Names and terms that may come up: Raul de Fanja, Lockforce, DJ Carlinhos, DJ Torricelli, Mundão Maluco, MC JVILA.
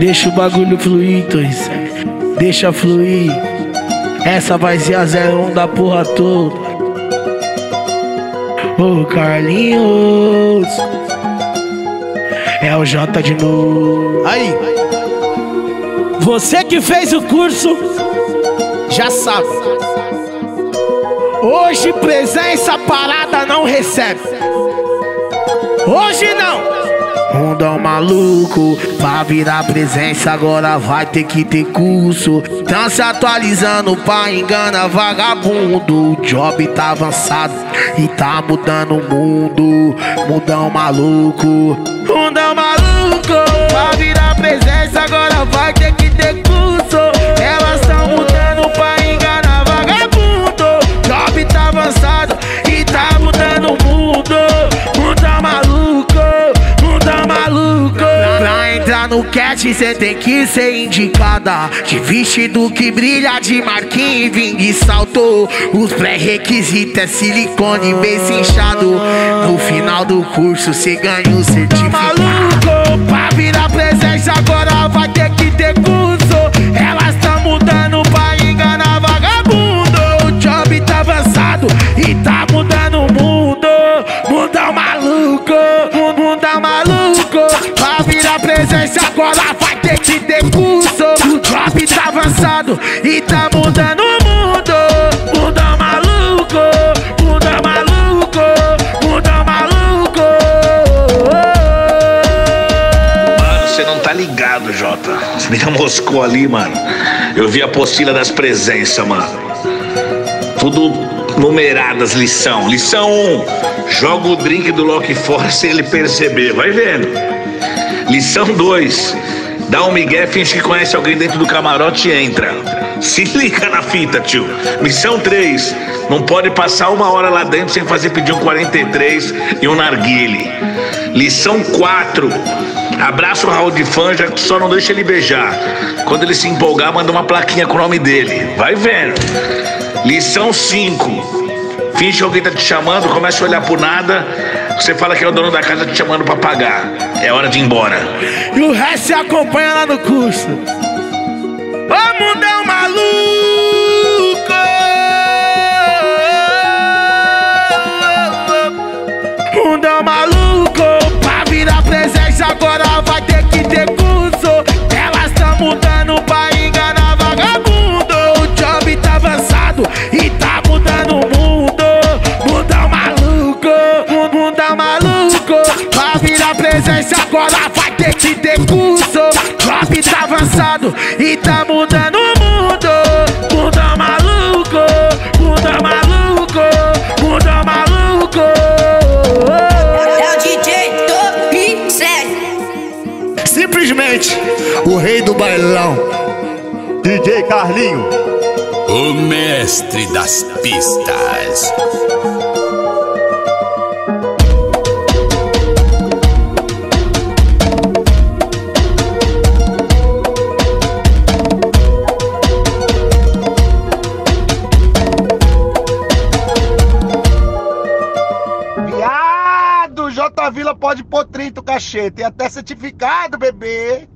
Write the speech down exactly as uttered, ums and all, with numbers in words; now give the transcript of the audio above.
Deixa o bagulho fluir, Torricelli. Deixa fluir. Essa vai ser a zero um da porra toda. Ô Carlinhos, é o J de novo. Aí, você que fez o curso já sabe. Hoje presença parada não recebe. Hoje não. Mundão maluco, pra virar presença agora vai ter que ter curso. Tão se atualizando pra engana vagabundo. O job tá avançado e tá mudando o mundo. Mundão maluco, Mundão maluco, pra virar presença agora vai ter que ter curso. Elas tão mudando pra engana vagabundo. O job tá avançado e tá mudando o mundo. Mundão maluco, Mundão maluco. Pra entrar no catch cê tem que ser indicada. De vestido que brilha, de marquinha e vingue e salto. Os pré-requisitos é silicone bem cinchado. No final do curso cê ganha o certificado. Maluco, pra virar presença agora vai ter que ter curso. Elas tão mudando pra enganar vagabundo. O job tá avançado e tá mudando o mundo. Mundão maluco, Mundão maluco. Pra virar presença agora vai ter que ter curso. O job tá avançado e tá mudando o mundo. Mundão maluco, Mundão maluco, Mundão maluco. Mano, você não tá ligado, Jota. Você nem moscou ali, mano. Eu vi a apostila das presenças, mano. Tudo numeradas, lição. Lição um, joga o drink do Lockforce sem ele perceber, vai vendo. Lição dois, dá um migué, finge que conhece alguém dentro do camarote e entra. Se liga na fita, tio. Lição três, não pode passar uma hora lá dentro sem fazer pedir um quarenta e três e um narguile. Lição quatro, abraça o Raul de Fanja, só não deixa ele beijar. Quando ele se empolgar, manda uma plaquinha com o nome dele, vai vendo. Lição cinco, finge que alguém tá te chamando, começa a olhar por nada. Você fala que é o dono da casa te chamando pra pagar. É hora de ir embora. E o resto você acompanha lá no curso. Ô Mundão maluco, Mundão maluco, pra virar presença agora vai ter que ter curso. Elas tão mudando pra enganar vagabundo. O job tá avançado e tá mudando o mundo. Mundão maluco, Mundão maluco, pra virar presença agora vai ter que ter curso. O job tá avançado e tá mudando o mundo. Mundão maluco, Mundão maluco, Mundão maluco. É o D J Torricelli, simplesmente o rei do bailão, D J Carlinhos, o mestre das pistas. Vila pode pôr trinta o cachê, tem até certificado, bebê.